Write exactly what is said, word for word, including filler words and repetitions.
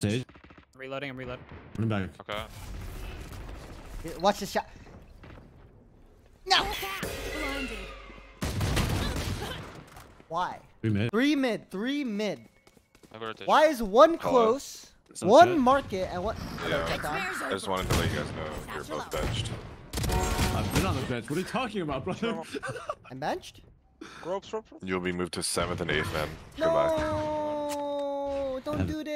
Stage. Reloading, I'm reloading. I'm back. Okay. Watch the shot. No! Why? Three mid. Three mid. Three mid. Why is one close, Some one shit. market, and one... Yeah. I just wanted to let you guys know you're both benched. I've been on the bench. What are you talking about, brother? I'm benched? You'll be moved to seventh and eighth, man. No! Goodbye. Don't do this.